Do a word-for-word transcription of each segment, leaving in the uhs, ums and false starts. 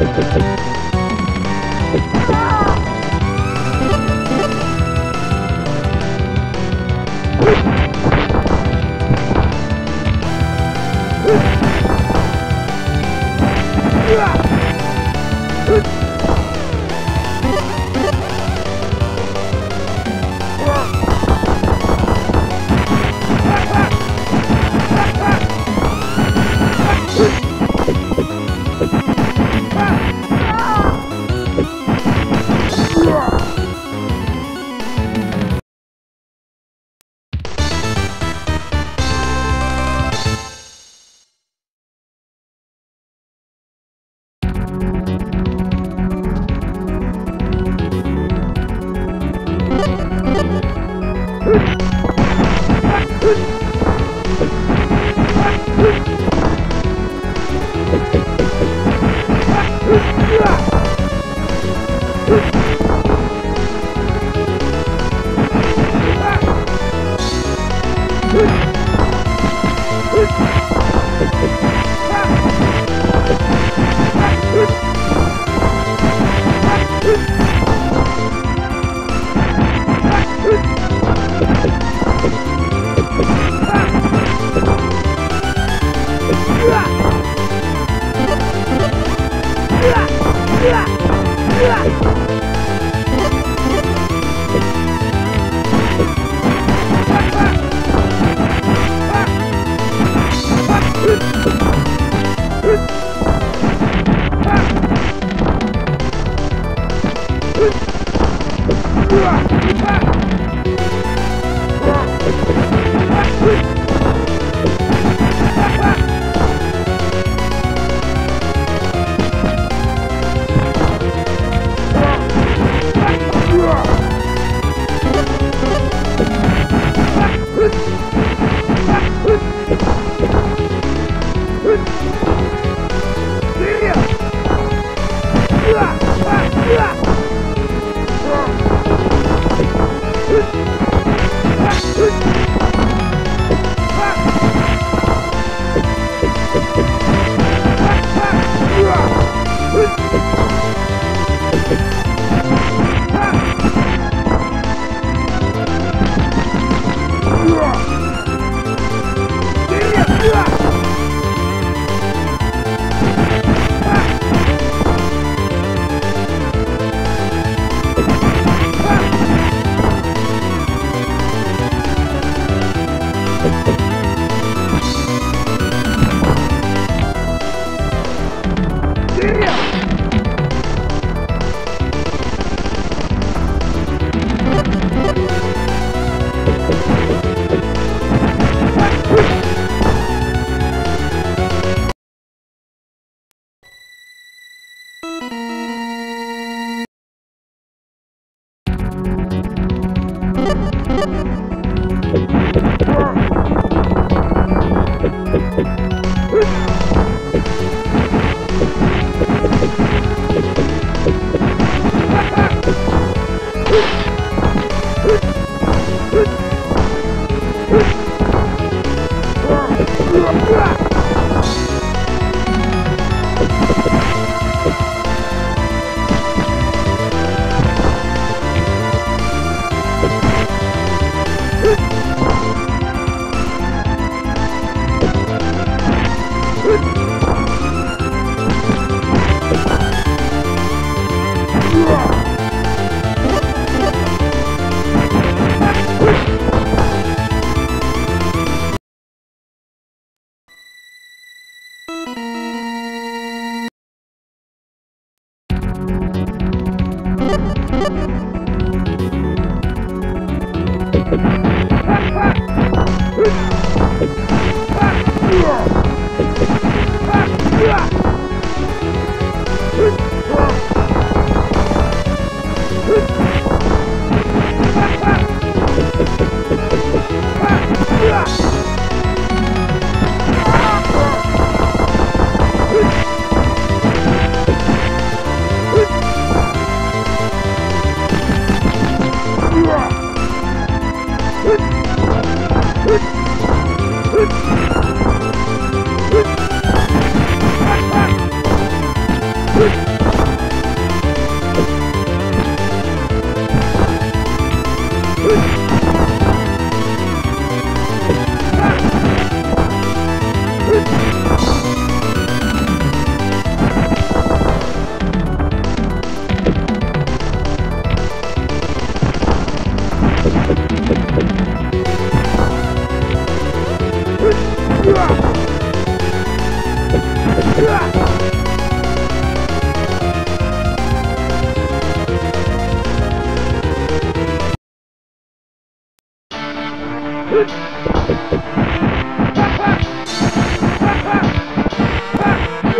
Let's go.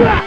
Yeah!